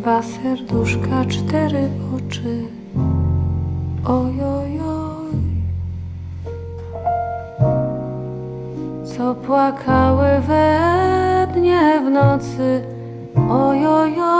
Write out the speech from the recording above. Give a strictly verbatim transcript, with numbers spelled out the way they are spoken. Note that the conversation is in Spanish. Dwa serduszka, cztery oczy, ojojoj, co płakały we dnie w nocy, ojojoj.